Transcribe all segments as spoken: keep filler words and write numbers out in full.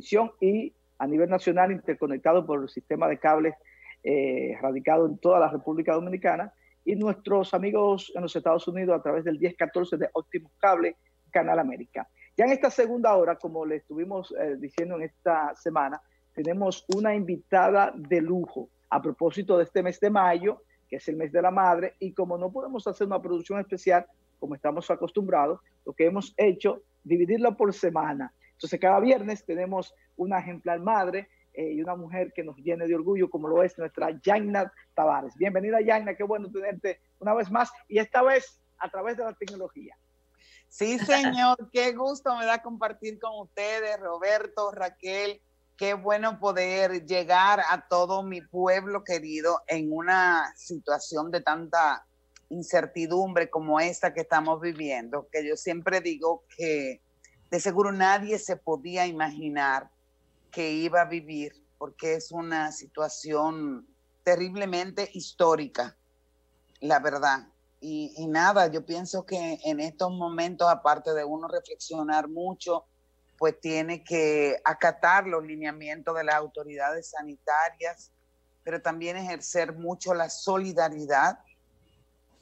transmisión y a nivel nacional interconectado por el sistema de cables eh, radicado en toda la República Dominicana, y nuestros amigos en los Estados Unidos a través del diez catorce de Optimus Cable, Canal América. Ya en esta segunda hora, como le estuvimos eh, diciendo en esta semana, tenemos una invitada de lujo a propósito de este mes de mayo, que es el mes de la madre, y como no podemos hacer una producción especial como estamos acostumbrados, lo que hemos hecho, dividirlo por semana. Entonces cada viernes tenemos una ejemplar madre eh, y una mujer que nos llene de orgullo, como lo es nuestra Jatnna Tavarez. Bienvenida, Jatnna, qué bueno tenerte una vez más, y esta vez a través de la tecnología. Sí, señor, qué gusto me da compartir con ustedes, Roberto, Raquel. Qué bueno poder llegar a todo mi pueblo querido en una situación de tanta incertidumbre como esta que estamos viviendo, que yo siempre digo que de seguro nadie se podía imaginar que iba a vivir, porque es una situación terriblemente histórica, la verdad. Y, y nada, yo pienso que en estos momentos, aparte de uno reflexionar mucho, pues tiene que acatar los lineamientos de las autoridades sanitarias, pero también ejercer mucho la solidaridad,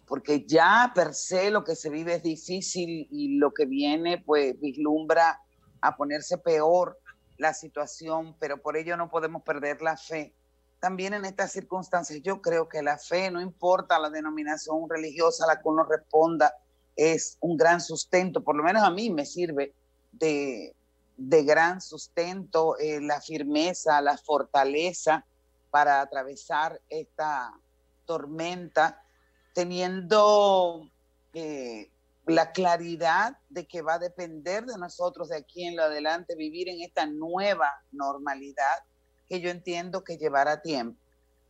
porque ya per se lo que se vive es difícil y lo que viene pues vislumbra a ponerse peor la situación, pero por ello no podemos perder la fe. También en estas circunstancias yo creo que la fe, no importa la denominación religiosa a la que uno responda, es un gran sustento, por lo menos a mí me sirve de... de gran sustento, eh, la firmeza, la fortaleza para atravesar esta tormenta, teniendo eh, la claridad de que va a depender de nosotros de aquí en lo adelante vivir en esta nueva normalidad, que yo entiendo que llevará tiempo.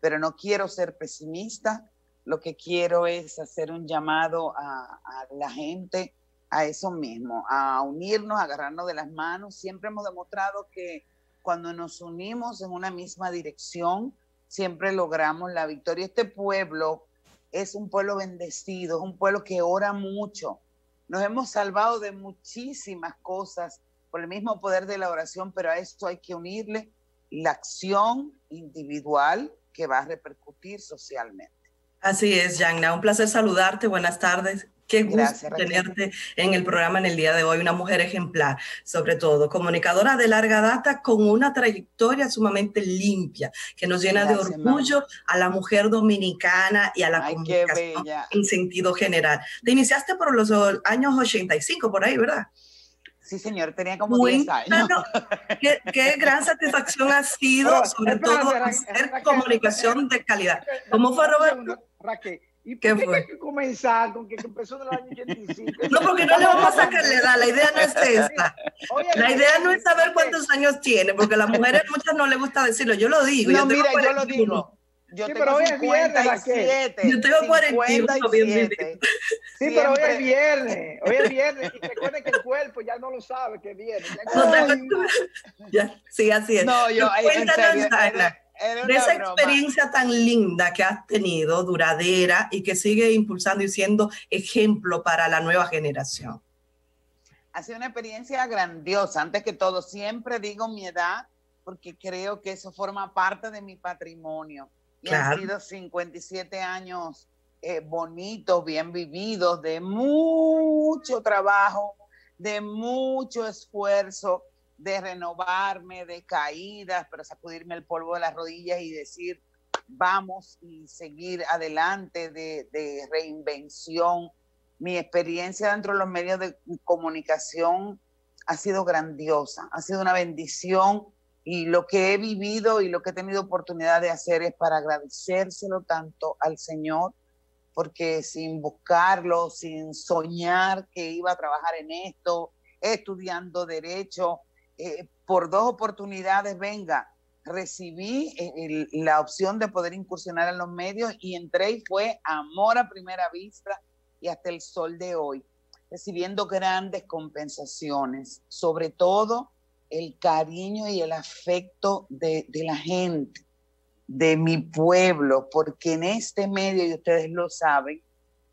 Pero no quiero ser pesimista, lo que quiero es hacer un llamado a, a la gente, a eso mismo, a unirnos, a agarrarnos de las manos. Siempre hemos demostrado que cuando nos unimos en una misma dirección, siempre logramos la victoria. Este pueblo es un pueblo bendecido, es un pueblo que ora mucho. Nos hemos salvado de muchísimas cosas por el mismo poder de la oración, pero a esto hay que unirle la acción individual que va a repercutir socialmente. Así es, Jatnna. Un placer saludarte. Buenas tardes. Qué gusto Gracias, tenerte en el programa en el día de hoy, una mujer ejemplar, sobre todo, comunicadora de larga data con una trayectoria sumamente limpia, que nos llena Gracias, de orgullo mamá. a la mujer dominicana y a la Ay, comunicación en sentido general. Te iniciaste por los años ochenta y cinco, por ahí, ¿verdad? Sí, señor, tenía como diez años. Bueno, qué, qué gran satisfacción ha sido, Pero, sobre espérate, todo, Raquel, hacer Raquel, comunicación Raquel, de calidad. ¿Cómo fue, Roberto? Raquel. ¿Y por qué hay que comenzar con que empezó en el año ochenta y cinco? No, porque no le vamos a sacar la edad, la idea no es esa. La idea no es saber cuántos años tiene, porque a las mujeres muchas no les gusta decirlo. Yo lo digo. No, yo mira, yo lo digo. Yo sí, tengo pero hoy es viernes, siete, yo tengo cuarenta y uno, bien vivido. Sí, pero hoy es viernes, hoy es viernes, y recuerden que el cuerpo ya no lo sabe que viene. No, ya, sí, así es. No, yo, cuéntanos, Jatnna, de esa broma. experiencia tan linda que has tenido, duradera, y que sigue impulsando y siendo ejemplo para la nueva generación. Ha sido una experiencia grandiosa. Antes que todo, siempre digo mi edad, porque creo que eso forma parte de mi patrimonio. Y claro. Han sido cincuenta y siete años eh, bonitos, bien vividos, de mucho trabajo, de mucho esfuerzo, de renovarme, de caídas, pero sacudirme el polvo de las rodillas y decir, vamos y seguir adelante, de, de reinvención. Mi experiencia dentro de los medios de comunicación ha sido grandiosa, ha sido una bendición, y lo que he vivido y lo que he tenido oportunidad de hacer es para agradecérselo tanto al Señor, porque sin buscarlo, sin soñar que iba a trabajar en esto, estudiando Derecho, Eh, por dos oportunidades, venga, recibí el, el, la opción de poder incursionar en los medios y entré, y fue amor a primera vista y hasta el sol de hoy, recibiendo grandes compensaciones, sobre todo el cariño y el afecto de, de la gente, de mi pueblo, porque en este medio, y ustedes lo saben,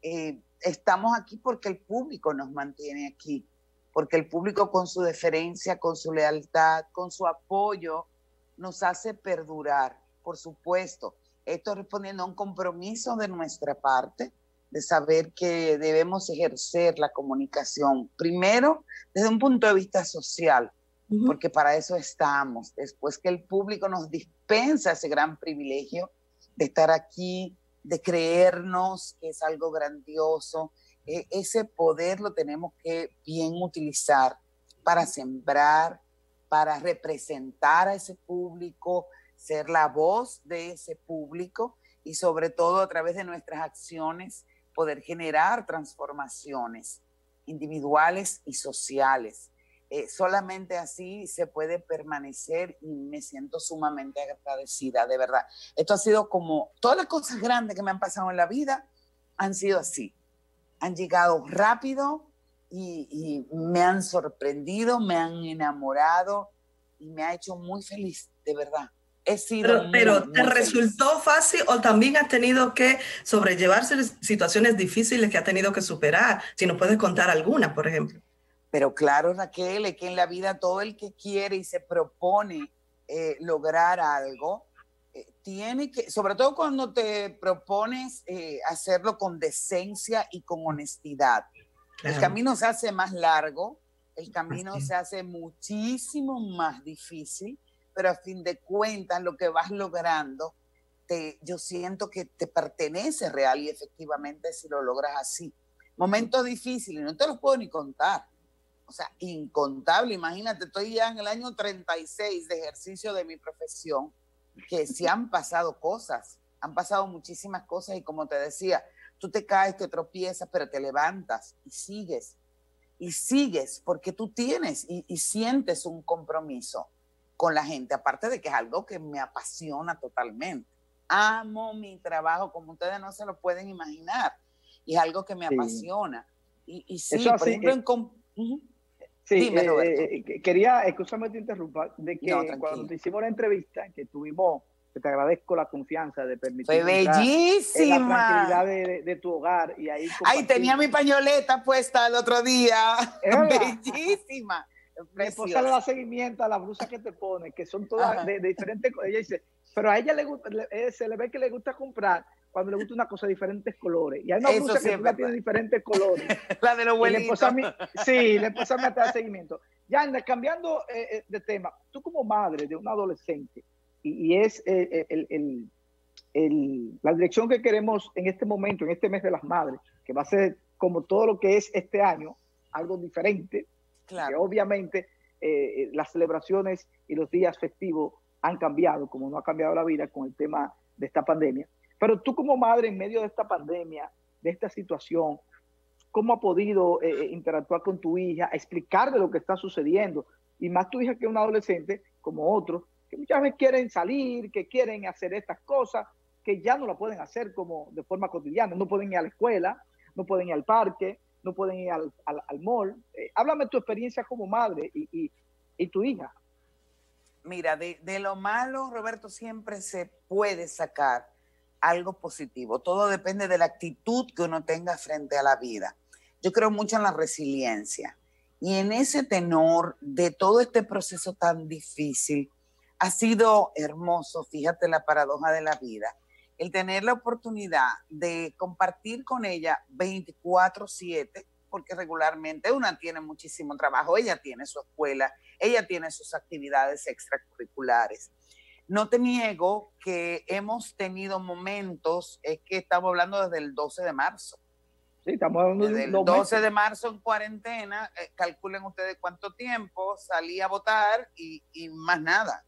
eh, estamos aquí porque el público nos mantiene aquí. porque el público con su deferencia, con su lealtad, con su apoyo, nos hace perdurar, por supuesto. Esto respondiendo a un compromiso de nuestra parte, de saber que debemos ejercer la comunicación, primero desde un punto de vista social, uh-huh. porque para eso estamos, después que el público nos dispensa ese gran privilegio de estar aquí, de creernos que es algo grandioso, e- ese poder lo tenemos que bien utilizar para sembrar, para representar a ese público, ser la voz de ese público y sobre todo a través de nuestras acciones poder generar transformaciones individuales y sociales. Eh, solamente así se puede permanecer y me siento sumamente agradecida, de verdad. Esto ha sido como, todas las cosas grandes que me han pasado en la vida han sido así. Han llegado rápido y, y me han sorprendido, me han enamorado y me ha hecho muy feliz, de verdad. He sido pero, muy, pero ¿te resultó fácil o también has tenido que sobrellevarse situaciones difíciles que has tenido que superar? Si nos puedes contar alguna, por ejemplo. Pero claro, Raquel, es que en la vida todo el que quiere y se propone eh, lograr algo, eh, tiene que, sobre todo cuando te propones eh, hacerlo con decencia y con honestidad. Claro. El camino se hace más largo, el camino se hace muchísimo más difícil, pero a fin de cuentas lo que vas logrando, te, yo siento que te pertenece real y efectivamente si lo logras así. Momentos difíciles, no te los puedo ni contar, o sea, incontable. Imagínate, estoy ya en el año treinta y seis de ejercicio de mi profesión, que sí han pasado cosas, han pasado muchísimas cosas y como te decía, tú te caes, te tropiezas, pero te levantas y sigues, y sigues porque tú tienes y, y sientes un compromiso con la gente, aparte de que es algo que me apasiona totalmente. Amo mi trabajo, como ustedes no se lo pueden imaginar, y es algo que me sí. apasiona. Y, y sí, Eso por ejemplo, que, en comp- uh-huh. sí, dime, eh, Roberto. Eh, quería, excúsame te interrumpa, de que no, cuando te hicimos la entrevista, que tuvimos, que te agradezco la confianza de permitirme. Fue bellísima. En la tranquilidad de, de, de tu hogar. Y ahí Ay, tenía mi pañoleta puesta el otro día. Bellísima. Mi esposa le da seguimiento a las blusas que te pone, que son todas de, de diferentes cosas. Ella dice, pero a ella le gusta, le, se le ve que le gusta comprar cuando le gusta una cosa de diferentes colores. Y hay una Eso blusa sí que tú la tienes de diferentes colores. La de los abuelitos. Sí, la esposa me da seguimiento. Ya, cambiando eh, de tema, tú como madre de un adolescente, y, y es eh, el, el, el, la dirección que queremos en este momento, en este mes de las madres, que va a ser como todo lo que es este año, algo diferente. Claro. Que obviamente eh, las celebraciones y los días festivos han cambiado, como no ha cambiado la vida con el tema de esta pandemia. Pero tú como madre, en medio de esta pandemia, de esta situación, ¿cómo ha podido eh, interactuar con tu hija, explicarle lo que está sucediendo? Y más tu hija que un adolescente, como otros, que muchas veces quieren salir, que quieren hacer estas cosas, que ya no la pueden hacer como de forma cotidiana. No pueden ir a la escuela, no pueden ir al parque, no pueden ir al, al, al mall. Eh, háblame tu experiencia como madre y, y, y tu hija. Mira, de, de lo malo, Roberto, siempre se puede sacar algo positivo. Todo depende de la actitud que uno tenga frente a la vida. Yo creo mucho en la resiliencia. Y en ese tenor de todo este proceso tan difícil, ha sido hermoso, fíjate la paradoja de la vida, el tener la oportunidad de compartir con ella veinticuatro siete, porque regularmente una tiene muchísimo trabajo, ella tiene su escuela, ella tiene sus actividades extracurriculares. No te niego que hemos tenido momentos, es que estamos hablando desde el doce de marzo. Sí, estamos hablando desde el doce de marzo en cuarentena, eh, calculen ustedes cuánto tiempo, salí a votar y, y más nada,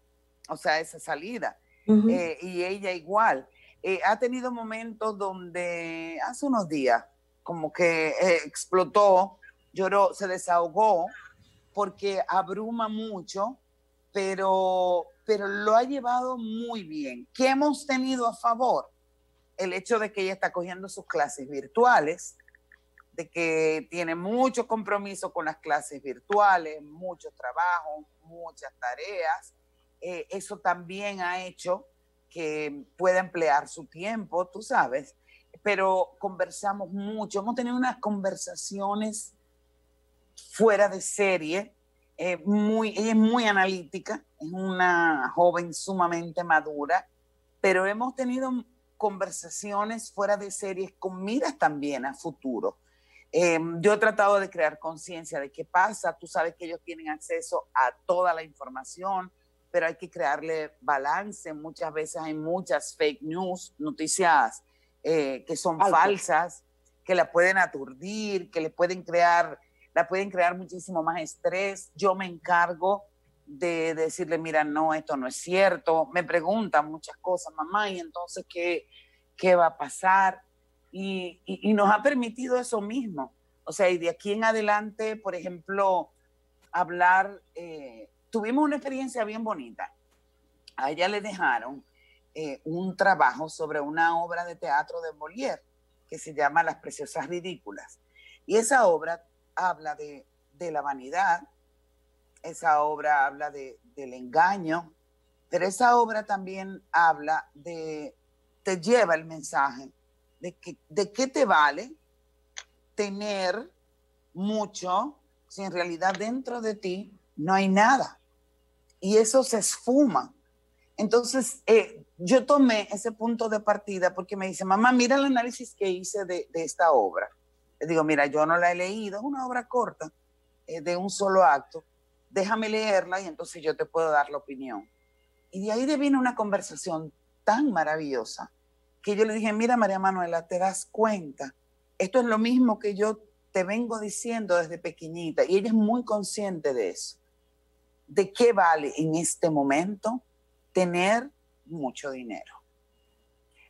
o sea, esa salida. Uh-huh. Eh, y ella igual. Eh, ha tenido momentos donde hace unos días como que eh, explotó, lloró, se desahogó porque abruma mucho, pero, pero lo ha llevado muy bien. ¿Qué hemos tenido a favor? El hecho de que ella está cogiendo sus clases virtuales, de que tiene mucho compromiso con las clases virtuales, mucho trabajo, muchas tareas. Eh, eso también ha hecho que pueda emplear su tiempo, tú sabes, pero conversamos mucho, hemos tenido unas conversaciones fuera de serie, eh, muy, ella es muy analítica, es una joven sumamente madura, pero hemos tenido conversaciones fuera de series con miras también a futuro. Eh, yo he tratado de crear conciencia de qué pasa. Tú sabes que ellos tienen acceso a toda la información, pero hay que crearle balance. Muchas veces hay muchas fake news, noticias eh, que son Algo. falsas, que la pueden aturdir, que le pueden crear, la pueden crear muchísimo más estrés. Yo me encargo de decirle, mira, no, esto no es cierto. Me preguntan muchas cosas, mamá, y entonces, ¿qué, qué va a pasar? Y, y, y nos ha permitido eso mismo. O sea, y de aquí en adelante, por ejemplo, hablar, eh, tuvimos una experiencia bien bonita. A ella le dejaron eh, un trabajo sobre una obra de teatro de Molière que se llama Las Preciosas Ridículas. Y esa obra habla de, de la vanidad, esa obra habla de, del engaño, pero esa obra también habla de, te lleva el mensaje de que, de qué te vale tener mucho si en realidad dentro de ti no hay nada. Y eso se esfuma. Entonces, eh, yo tomé ese punto de partida porque me dice, mamá, mira el análisis que hice de, de esta obra. Le digo, mira, yo no la he leído, es una obra corta, eh, de un solo acto. Déjame leerla y entonces yo te puedo dar la opinión. Y de ahí vino una conversación tan maravillosa que yo le dije, mira, María Manuela, ¿te das cuenta? Esto es lo mismo que yo te vengo diciendo desde pequeñita. Y ella es muy consciente de eso. ¿De qué vale en este momento tener mucho dinero?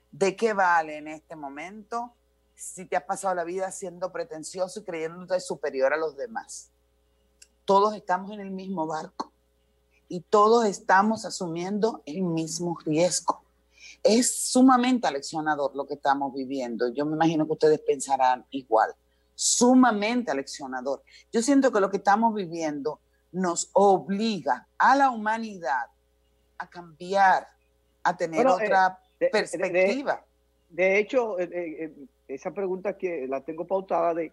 ¿De qué vale en este momento si te has pasado la vida siendo pretencioso y creyéndote superior a los demás? Todos estamos en el mismo barco y todos estamos asumiendo el mismo riesgo. Es sumamente aleccionador lo que estamos viviendo. Yo me imagino que ustedes pensarán igual. Sumamente aleccionador. Yo siento que lo que estamos viviendo nos obliga a la humanidad a cambiar, a tener bueno, otra eh, perspectiva. De, de, de hecho, eh, eh, esa pregunta que la tengo pautada de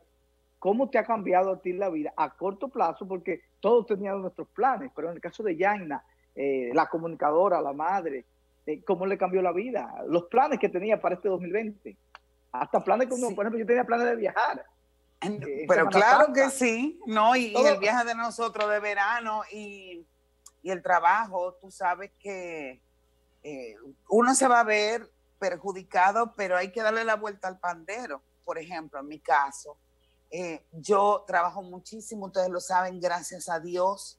cómo te ha cambiado a ti la vida a corto plazo, porque todos teníamos nuestros planes, pero en el caso de Jatnna, eh, la comunicadora, la madre, ¿cómo le cambió la vida? Los planes que tenía para este dos mil veinte. Hasta planes como, sí. Por ejemplo, yo tenía planes de viajar. Eh, Pero claro Santa. que sí, ¿no? Y, y el viaje de nosotros de verano y, y el trabajo, tú sabes que eh, uno se va a ver perjudicado, pero hay que darle la vuelta al pandero. Por ejemplo, en mi caso, eh, yo trabajo muchísimo, ustedes lo saben, gracias a Dios.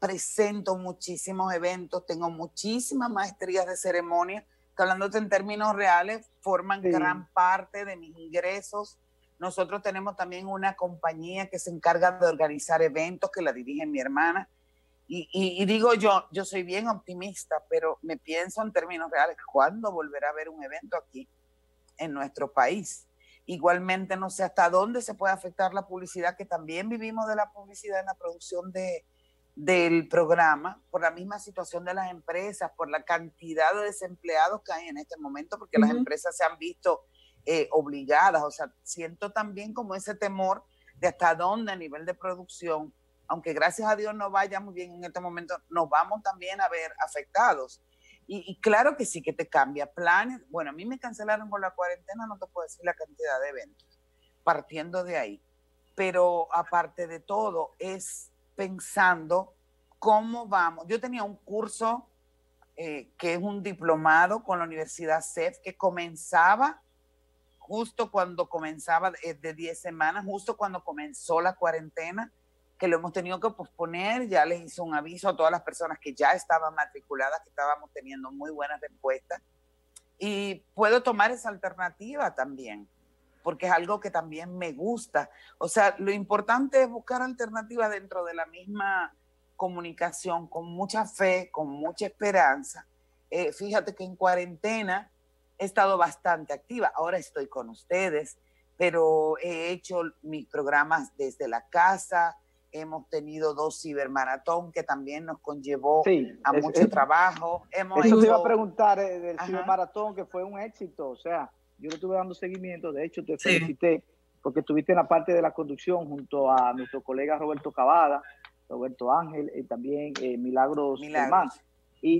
Presento muchísimos eventos, tengo muchísimas maestrías de ceremonia, que hablándote en términos reales, forman sí. gran parte de mis ingresos. Nosotros tenemos también una compañía que se encarga de organizar eventos, que la dirige mi hermana. Y, y, y digo yo, yo soy bien optimista, pero me pienso en términos reales, ¿cuándo volverá a haber un evento aquí en nuestro país? Igualmente no sé hasta dónde se puede afectar la publicidad, que también vivimos de la publicidad en la producción de del programa, por la misma situación de las empresas, por la cantidad de desempleados que hay en este momento, porque uh-huh. las empresas se han visto eh, obligadas. O sea, siento también como ese temor de hasta dónde a nivel de producción, aunque gracias a Dios no vaya muy bien en este momento, nos vamos también a ver afectados. Y, y claro que sí que te cambia planes. Bueno, a mí me cancelaron con la cuarentena, no te puedo decir la cantidad de eventos, partiendo de ahí. Pero aparte de todo, es pensando cómo vamos. Yo tenía un curso eh, que es un diplomado con la Universidad C E F que comenzaba justo cuando comenzaba eh, de diez semanas, justo cuando comenzó la cuarentena, que lo hemos tenido que posponer. Ya les hice un aviso a todas las personas que ya estaban matriculadas, que estábamos teniendo muy buenas respuestas. Y puedo tomar esa alternativa también, porque es algo que también me gusta. O sea, lo importante es buscar alternativas dentro de la misma comunicación, con mucha fe, con mucha esperanza. Eh, fíjate que en cuarentena he estado bastante activa. Ahora estoy con ustedes, pero he hecho mis programas desde la casa. Hemos tenido dos cibermaratón que también nos conllevó sí, a es, mucho es, trabajo. Hemos eso hecho... te iba a preguntar, eh, del Ajá. cibermaratón, que fue un éxito, o sea... Yo le estuve dando seguimiento, de hecho te felicité, sí. porque estuviste en la parte de la conducción junto a nuestro colega Roberto Cavada, Roberto Ángel, y también eh, Milagros, Milagros. Y, y,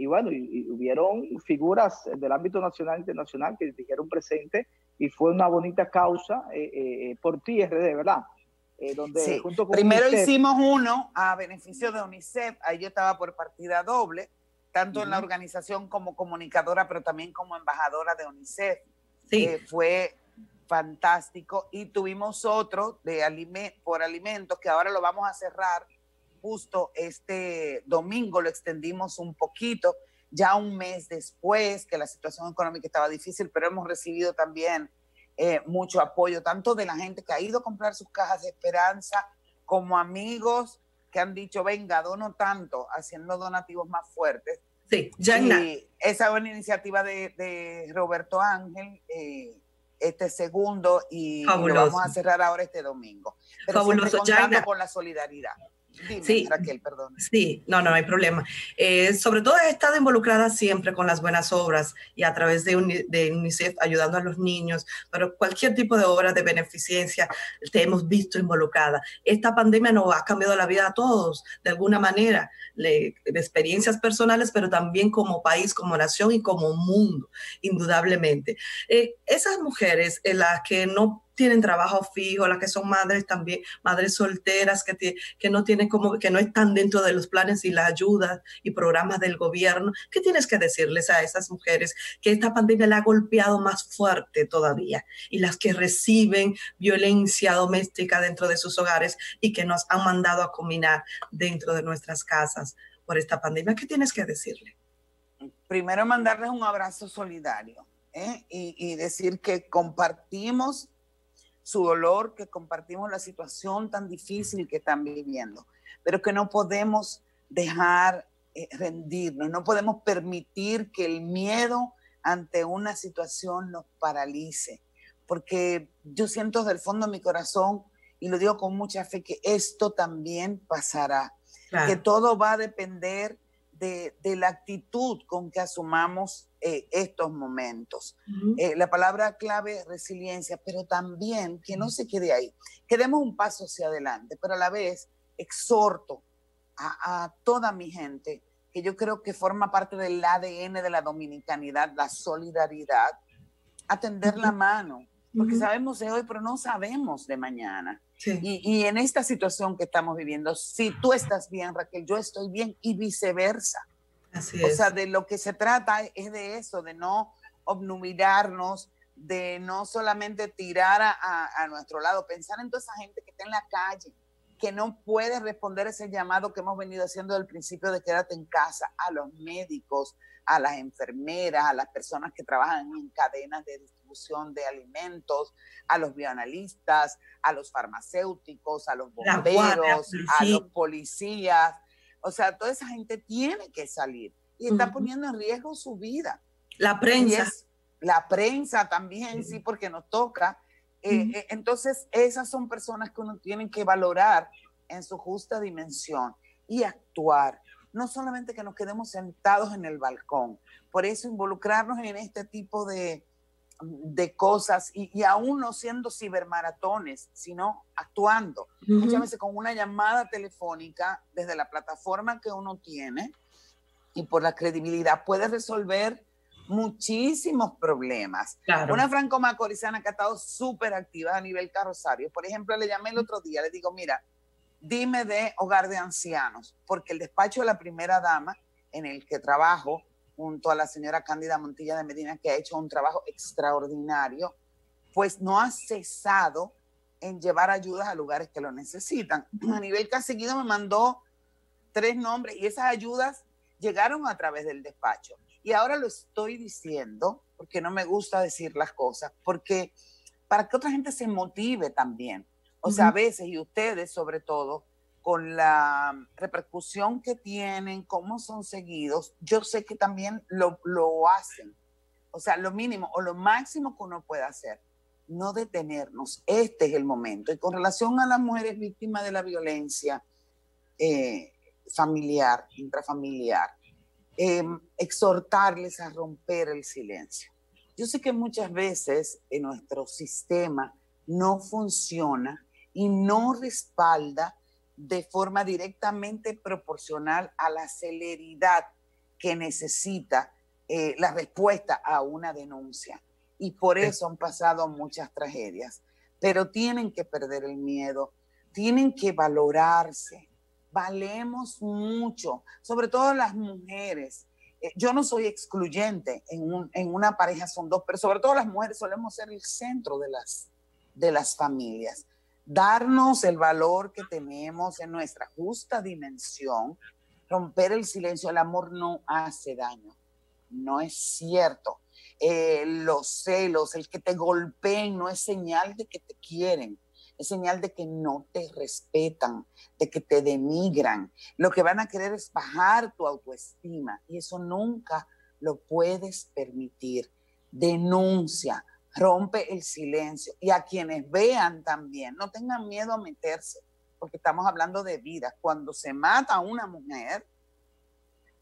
y, y bueno, y, y hubieron figuras del ámbito nacional e internacional que dijeron presente, y fue una bonita causa eh, eh, por ti, R D, ¿verdad? Eh, donde sí. Junto con Primero UNICEF, hicimos uno a beneficio de UNICEF, ahí yo estaba por partida doble, tanto uh-huh. en la organización como comunicadora, pero también como embajadora de UNICEF. Sí. Eh, fue fantástico. Y tuvimos otro de aliment por alimentos, que ahora lo vamos a cerrar justo este domingo, lo extendimos un poquito, ya un mes después, que la situación económica estaba difícil, pero hemos recibido también eh, mucho apoyo, tanto de la gente que ha ido a comprar sus cajas de esperanza, como amigos que han dicho, venga, dono tanto, haciendo donativos más fuertes. Sí, Jatnna. Y esa es una iniciativa de, de Roberto Ángel, eh, este segundo, y Fabuloso. Lo vamos a cerrar ahora este domingo. Pero Fabuloso, Jatnna. Con la solidaridad. Dime, sí, Raquel, perdón. Sí, no, no, no hay problema. Eh, sobre todo he estado involucrada siempre con las buenas obras y a través de, Uni de UNICEF ayudando a los niños, pero cualquier tipo de obra de beneficencia te hemos visto involucrada. Esta pandemia nos ha cambiado la vida a todos, de alguna manera, de experiencias personales, pero también como país, como nación y como mundo, indudablemente. Eh, esas mujeres en las que no tienen trabajo fijo, las que son madres también, madres solteras que, que no tienen como, que no están dentro de los planes y las ayudas y programas del gobierno. ¿Qué tienes que decirles a esas mujeres que esta pandemia la ha golpeado más fuerte todavía y las que reciben violencia doméstica dentro de sus hogares y que nos han mandado a combinar dentro de nuestras casas por esta pandemia? ¿Qué tienes que decirle? Primero mandarles un abrazo solidario, ¿eh? y, y decir que compartimos su dolor, que compartimos la situación tan difícil que están viviendo, pero que no podemos dejar eh, rendirnos, no podemos permitir que el miedo ante una situación nos paralice, porque yo siento del fondo de mi corazón, y lo digo con mucha fe, que esto también pasará, claro. Que todo va a depender de, de la actitud con que asumamos Eh, estos momentos. Uh-huh. eh, la palabra clave es resiliencia, pero también que no se quede ahí, que demos un paso hacia adelante, pero a la vez exhorto a, a toda mi gente, que yo creo que forma parte del A D N de la dominicanidad, la solidaridad, a tender uh-huh. la mano, porque uh-huh. sabemos de hoy, pero no sabemos de mañana. Sí. Y, y en esta situación que estamos viviendo, si tú estás bien, Raquel, yo estoy bien, y viceversa. Así o es. Sea, de lo que se trata es de eso, de no obnubilarnos, de no solamente tirar a, a, a nuestro lado, pensar en toda esa gente que está en la calle, que no puede responder ese llamado que hemos venido haciendo desde el principio de quédate en casa, a los médicos, a las enfermeras, a las personas que trabajan en cadenas de distribución de alimentos, a los bioanalistas, a los farmacéuticos, a los bomberos, a los policías. O sea, toda esa gente tiene que salir y está uh-huh. poniendo en riesgo su vida. La prensa. Es, la prensa también, uh-huh. sí, porque nos toca. Uh-huh. eh, eh, entonces, esas son personas que uno tiene que valorar en su justa dimensión y actuar. No solamente que nos quedemos sentados en el balcón. Por eso involucrarnos en este tipo de, de cosas y, y aún no siendo cibermaratones, sino actuando. Uh-huh. Muchas veces con una llamada telefónica desde la plataforma que uno tiene y por la credibilidad puede resolver muchísimos problemas. Claro. Una franco-macorizana que ha estado súper activa a nivel carrosario. Por ejemplo, le llamé el otro día, le digo, mira, dime de hogar de ancianos, porque el despacho de la primera dama en el que trabajo junto a la señora Cándida Montilla de Medina, que ha hecho un trabajo extraordinario, pues no ha cesado en llevar ayudas a lugares que lo necesitan. A nivel que ha seguido me mandó tres nombres y esas ayudas llegaron a través del despacho. Y ahora lo estoy diciendo porque no me gusta decir las cosas, porque para que otra gente se motive también. O sea, a veces, y ustedes sobre todo, con la repercusión que tienen, cómo son seguidos, yo sé que también lo, lo hacen. O sea, lo mínimo o lo máximo que uno puede hacer, no detenernos. Este es el momento. Y con relación a las mujeres víctimas de la violencia eh, familiar, intrafamiliar, eh, exhortarles a romper el silencio. Yo sé que muchas veces en nuestro sistema no funciona y no respalda de forma directamente proporcional a la celeridad que necesita eh, la respuesta a una denuncia. Y por eso han pasado muchas tragedias. Pero tienen que perder el miedo, tienen que valorarse. Valemos mucho, sobre todo las mujeres. Yo no soy excluyente, en, un, en una pareja son dos, pero sobre todo las mujeres solemos ser el centro de las, de las familias. Darnos el valor que tenemos en nuestra justa dimensión, romper el silencio. El amor no hace daño, no es cierto. Eh, los celos, el que te golpeen no es señal de que te quieren, es señal de que no te respetan, de que te denigran. Lo que van a querer es bajar tu autoestima y eso nunca lo puedes permitir. Denuncia, rompe el silencio y a quienes vean también, no tengan miedo a meterse, porque estamos hablando de vida. Cuando se mata a una mujer,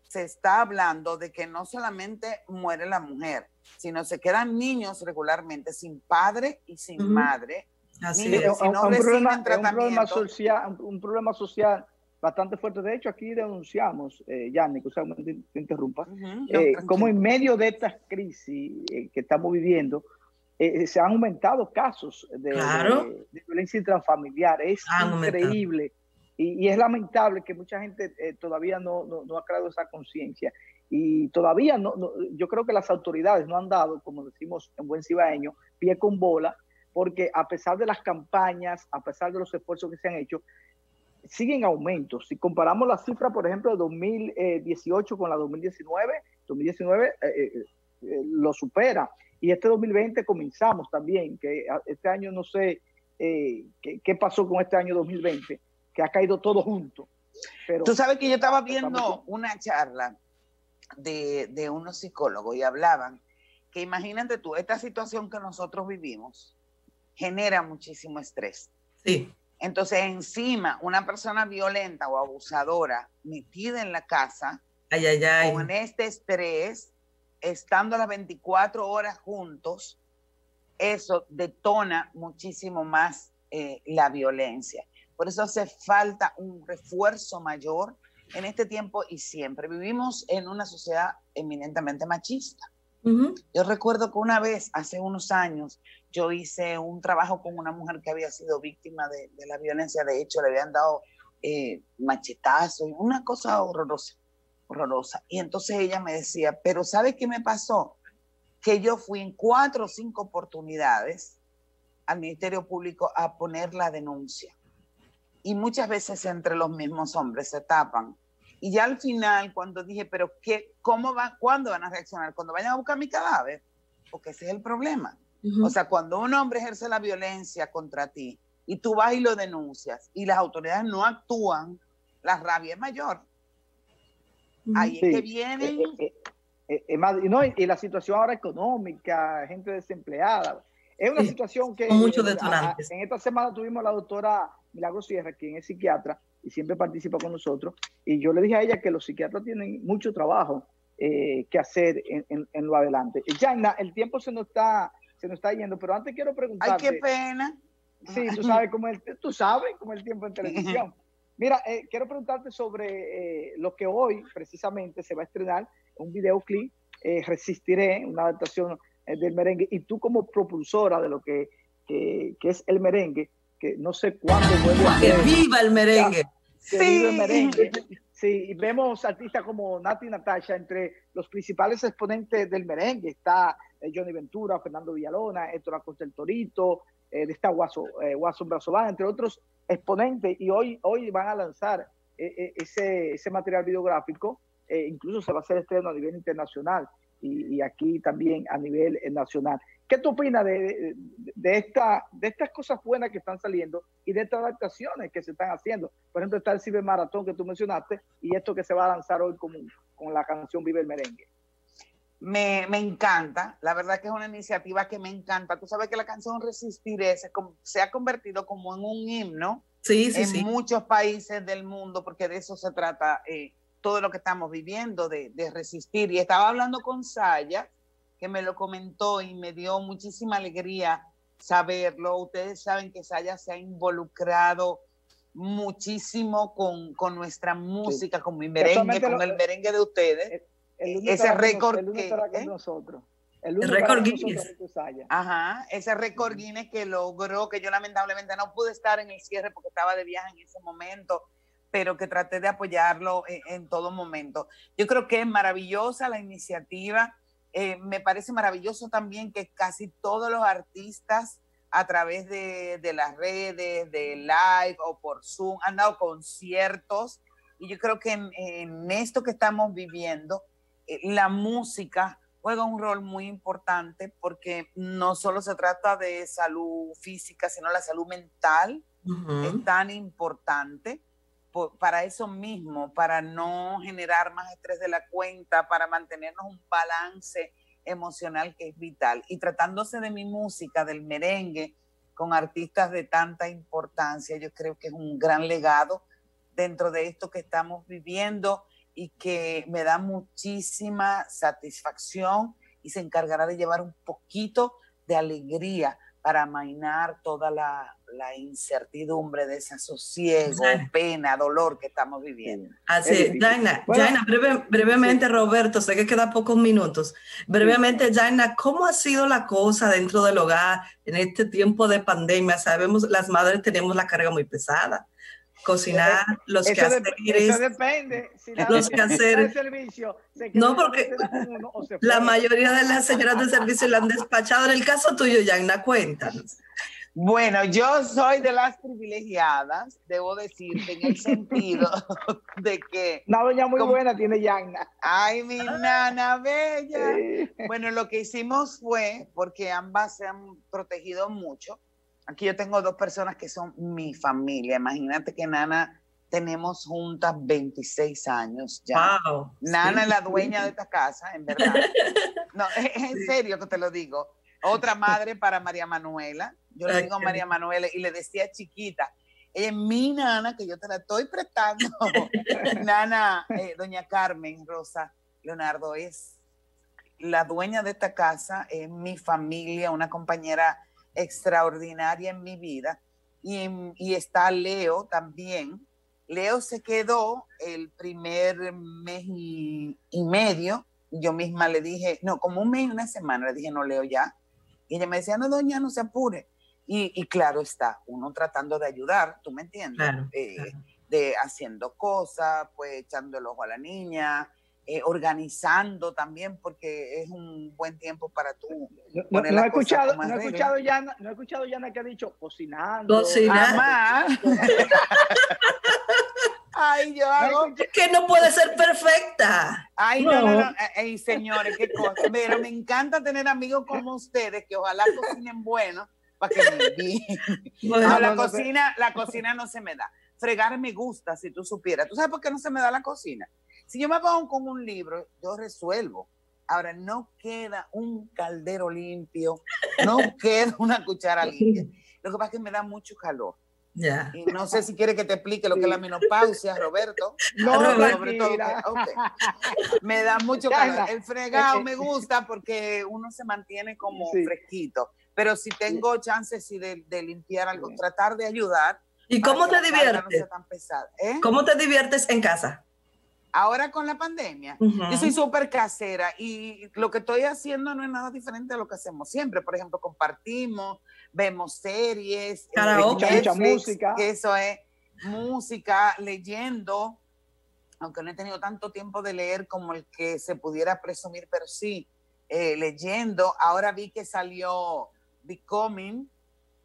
se está hablando de que no solamente muere la mujer, sino se quedan niños regularmente sin padre y sin uh-huh. madre. Así niños, es. Si no un, un, problema, tratamiento. Un, problema social, un problema social bastante fuerte. De hecho, aquí denunciamos, eh, Yannick, o sea, me interrumpa, uh-huh. eh, no, como en medio de esta crisis eh, que estamos viviendo, eh, se han aumentado casos de, claro. de, de violencia intrafamiliar. Es han increíble. Aumentado. Y, y es lamentable que mucha gente eh, todavía no, no, no ha creado esa conciencia. Y todavía no, no, yo creo que las autoridades no han dado, como decimos en buen cibaeño, pie con bola, porque a pesar de las campañas, a pesar de los esfuerzos que se han hecho, siguen aumentos. Si comparamos la cifra, por ejemplo, de dos mil dieciocho con la dos mil diecinueve, dos mil diecinueve eh, eh, lo supera. Y este dos mil veinte comenzamos también, que este año no sé eh, qué, qué pasó con este año dos mil veinte. Que ha caído todo junto. Pero tú sabes que yo estaba viendo una charla de, de unos psicólogos y hablaban que imagínate tú, esta situación que nosotros vivimos genera muchísimo estrés. Sí. Entonces encima una persona violenta o abusadora metida en la casa ay, ay, ay. con este estrés, estando las veinticuatro horas juntos, eso detona muchísimo más eh, la violencia. Por eso hace falta un refuerzo mayor en este tiempo y siempre. Vivimos en una sociedad eminentemente machista. Uh-huh. Yo recuerdo que una vez, hace unos años, yo hice un trabajo con una mujer que había sido víctima de, de la violencia. De hecho, le habían dado eh, machetazos, una cosa horrorosa, horrorosa. Y entonces ella me decía, pero ¿sabes qué me pasó? Que yo fui en cuatro o cinco oportunidades al Ministerio Público a poner la denuncia. Y muchas veces entre los mismos hombres se tapan. Y ya al final, cuando dije, pero qué, ¿cómo va, cuándo van a reaccionar? ¿Cuando vayan a buscar mi cadáver? Porque ese es el problema. Uh-huh. O sea, cuando un hombre ejerce la violencia contra ti y tú vas y lo denuncias y las autoridades no actúan, la rabia es mayor. Uh-huh. Ahí sí. es que vienen... Eh, eh, eh, no, y la situación ahora económica, gente desempleada. Es una sí. situación que... Con muchos detonantes. En esta semana tuvimos la doctora... Milagro Sierra, quien es psiquiatra y siempre participa con nosotros, y yo le dije a ella que los psiquiatras tienen mucho trabajo eh, que hacer en, en, en lo adelante. Jatnna, el tiempo se nos está se nos está yendo, pero antes quiero preguntarte. Ay, qué pena. Sí, tú sabes cómo es, tú sabes cómo es el tiempo en televisión. Mira, eh, quiero preguntarte sobre eh, lo que hoy precisamente se va a estrenar, un videoclip, eh, Resistiré, una adaptación eh, del merengue, y tú como propulsora de lo que, que, que es el merengue, que no sé cuándo vuelve a... ¡Que viva el merengue! ¡Que sí. viva el merengue! Sí, vemos artistas como Nati y Natasha, entre los principales exponentes del merengue, está Johnny Ventura, Fernando Villalona, Héctor Acosta el Torito, eh, está Wasón eh, Brazo Baja, entre otros exponentes, y hoy, hoy van a lanzar eh, ese, ese material videográfico, eh, incluso se va a hacer estreno a nivel internacional, y, y aquí también a nivel nacional. ¿Qué tú opinas de, de, de, esta, de estas cosas buenas que están saliendo y de estas adaptaciones que se están haciendo? Por ejemplo, está el cibermaratón que tú mencionaste y esto que se va a lanzar hoy con, con la canción Vive el Merengue. Me, me encanta, la verdad que es una iniciativa que me encanta. Tú sabes que la canción Resistiré se, se ha convertido como en un himno sí, sí, en sí. muchos países del mundo, porque de eso se trata eh, todo lo que estamos viviendo, de, de resistir. Y estaba hablando con Saya, que me lo comentó y me dio muchísima alegría saberlo. Ustedes saben que Saya se ha involucrado muchísimo con, con nuestra música, sí, con mi merengue, con lo, el merengue de ustedes. El, el ese récord que, que ¿eh? con nosotros. El, el récord Guinness. Ajá, ese récord Guinness que logró, que yo lamentablemente no pude estar en el cierre porque estaba de viaje en ese momento, pero que traté de apoyarlo en, en todo momento. Yo creo que es maravillosa la iniciativa. Eh, me parece maravilloso también que casi todos los artistas a través de, de las redes, de live o por Zoom, han dado conciertos. Y yo creo que en, en esto que estamos viviendo, eh, la música juega un rol muy importante, porque no solo se trata de salud física, sino la salud mental uh-huh. es tan importante por, para eso mismo, para no generar más estrés de la cuenta, para mantenernos un balance emocional que es vital. Y tratándose de mi música, del merengue, con artistas de tanta importancia, yo creo que es un gran legado dentro de esto que estamos viviendo y que me da muchísima satisfacción, y se encargará de llevar un poquito de alegría para amainar toda la, la incertidumbre, desasosiego, Jatnna, pena, dolor que estamos viviendo. Así es, Jatnna, bueno, Jatnna, breve, brevemente, sí. Roberto, sé que quedan pocos minutos. Brevemente, sí. Jatnna, ¿cómo ha sido la cosa dentro del hogar en este tiempo de pandemia? Sabemos, las madres tenemos la carga muy pesada. Cocinar, los eso quehaceres. De, eso depende. Si la los quehaceres. De servicio, se no, porque uno, o se la mayoría de las señoras de servicio la han despachado. En el caso tuyo, Jatnna, cuéntanos. Bueno, yo soy de las privilegiadas, debo decirte, en el sentido de que... Una doña muy como, buena tiene Jatnna. Ay, mi nana bella. Sí. Bueno, lo que hicimos fue, porque ambas se han protegido mucho. Aquí yo tengo dos personas que son mi familia. Imagínate que Nana, tenemos juntas veintiséis años ya. Wow, Nana sí. es la dueña de esta casa, en verdad. No, es en sí. serio que te lo digo. Otra madre para María Manuela. Yo le digo a María Manuela y le decía chiquita, ella es mi Nana, que yo te la estoy prestando. Nana, eh, doña Carmen Rosa Leonardo es la dueña de esta casa, es mi familia, una compañera extraordinaria en mi vida, y, y está Leo también. Leo se quedó el primer mes y, y medio, yo misma le dije, no, como un mes y una semana, le dije, no, Leo ya, y ella me decía, no, doña, no se apure, y, y claro está, uno tratando de ayudar, tú me entiendes, claro, eh, claro. de haciendo cosas, pues echando el ojo a la niña, Eh, organizando también, porque es un buen tiempo para tú poner no, no, no he escuchado, no he escuchado Jatnna, no he escuchado Jatnna que ha dicho cocinando. Cocinando. Ay, yo hago... Es que no puede ser perfecta. Ay, no, no, no. no. Ey, señores, qué cosa. Pero me encanta tener amigos como ustedes, que ojalá cocinen bueno, para que me envíen. Bueno, no, la, no, cocina, no. la cocina no se me da. Fregar me gusta, si tú supieras. ¿Tú sabes por qué no se me da la cocina? Si yo me pongo con un libro, yo resuelvo. Ahora, no queda un caldero limpio, no queda una cuchara limpia. Lo que pasa es que me da mucho calor. Yeah. Y no sé si quiere que te explique lo que es la menopausia, Roberto. No, Roberto, okay. Me da mucho calor. El fregado me gusta porque uno se mantiene como sí. fresquito. Pero si tengo chances sí, de, de limpiar algo, tratar de ayudar. ¿Y cómo te diviertes? No sea tan pesada, ¿eh? ¿Cómo te diviertes en casa? Ahora con la pandemia, uh-huh. yo soy súper casera y lo que estoy haciendo no es nada diferente a lo que hacemos siempre. Por ejemplo, compartimos, vemos series, escuchamos mucha música. Eso es, música, leyendo, aunque no he tenido tanto tiempo de leer como el que se pudiera presumir, pero sí, eh, leyendo. Ahora vi que salió Becoming,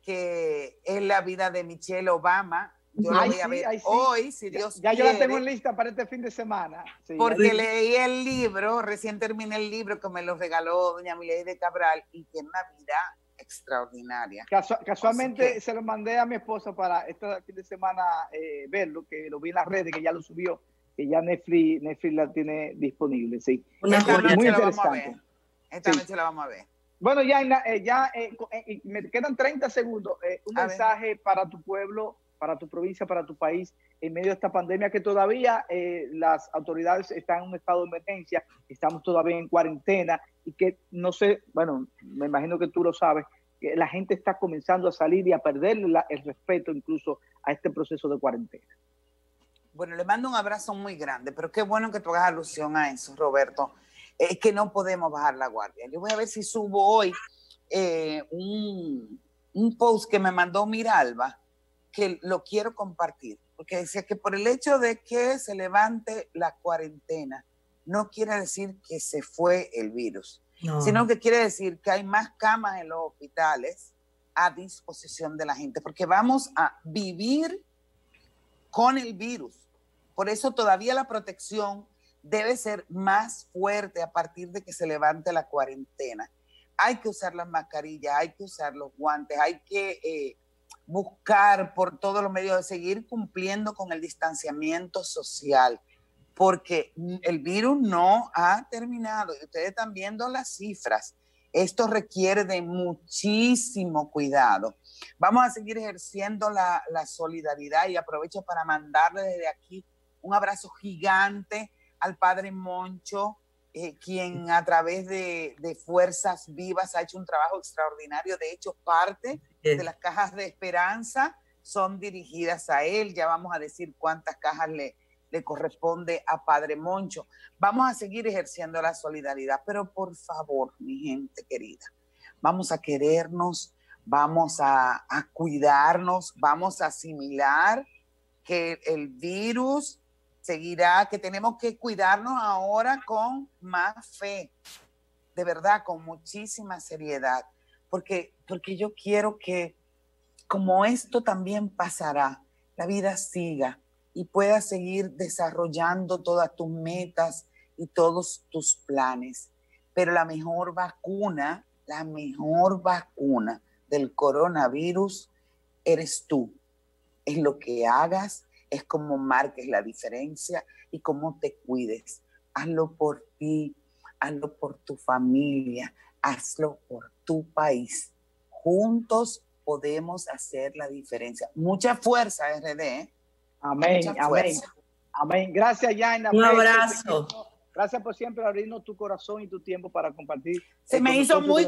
que es la vida de Michelle Obama. Yo ay, lo voy a ver sí, hoy, sí. si Dios ya, ya quiere. Ya yo la tengo en lista para este fin de semana. Sí, porque sí. leí el libro, recién terminé el libro que me lo regaló doña Miley de Cabral, y tiene una vida extraordinaria. Casu casualmente que... se lo mandé a mi esposa para este fin de semana eh, verlo, que lo vi en las redes, que ya lo subió, que ya Netflix, Netflix la tiene disponible. Sí. Una esta noche muy interesante. Esta sí. noche la vamos a ver. Bueno, ya, eh, ya eh, eh, me quedan treinta segundos. Eh, un a mensaje ver. para tu pueblo, para tu provincia, para tu país, en medio de esta pandemia que todavía eh, las autoridades están en un estado de emergencia, estamos todavía en cuarentena, y que no sé, bueno, me imagino que tú lo sabes, la gente está comenzando a salir y a perder la, el respeto incluso a este proceso de cuarentena. Bueno, le mando un abrazo muy grande, pero qué bueno que tú hagas alusión a eso, Roberto. Es que no podemos bajar la guardia. Yo voy a ver si subo hoy eh, un, un post que me mandó Miralba, que lo quiero compartir, porque decía que por el hecho de que se levante la cuarentena, no quiere decir que se fue el virus, no, sino que quiere decir que hay más camas en los hospitales a disposición de la gente, porque vamos a vivir con el virus. Por eso todavía la protección debe ser más fuerte a partir de que se levante la cuarentena. Hay que usar las mascarillas, hay que usar los guantes, hay que eh, buscar por todos los medios de seguir cumpliendo con el distanciamiento social, porque el virus no ha terminado. Y ustedes están viendo las cifras. Esto requiere de muchísimo cuidado. Vamos a seguir ejerciendo la, la solidaridad, y aprovecho para mandarle desde aquí un abrazo gigante al Padre Moncho, eh, quien a través de, de Fuerzas Vivas ha hecho un trabajo extraordinario. De hecho, parte de las cajas de esperanza son dirigidas a él. Ya vamos a decir cuántas cajas le, le corresponde a Padre Moncho. Vamos a seguir ejerciendo la solidaridad, pero por favor, mi gente querida, vamos a querernos, vamos a, a cuidarnos, vamos a asimilar que el virus seguirá, que tenemos que cuidarnos ahora con más fe, de verdad, con muchísima seriedad, porque, porque yo quiero que, como esto también pasará, la vida siga y puedas seguir desarrollando todas tus metas y todos tus planes. Pero la mejor vacuna, la mejor vacuna del coronavirus eres tú. Es lo que hagas, es cómo marques la diferencia y cómo te cuides. Hazlo por ti, hazlo por tu familia, hazlo por tu país. Juntos podemos hacer la diferencia. Mucha fuerza, R D. Amén, amén, amén. Gracias, Jatnna. Un abrazo. Gracias por siempre abrirnos tu corazón y tu tiempo para compartir. Se me hizo muy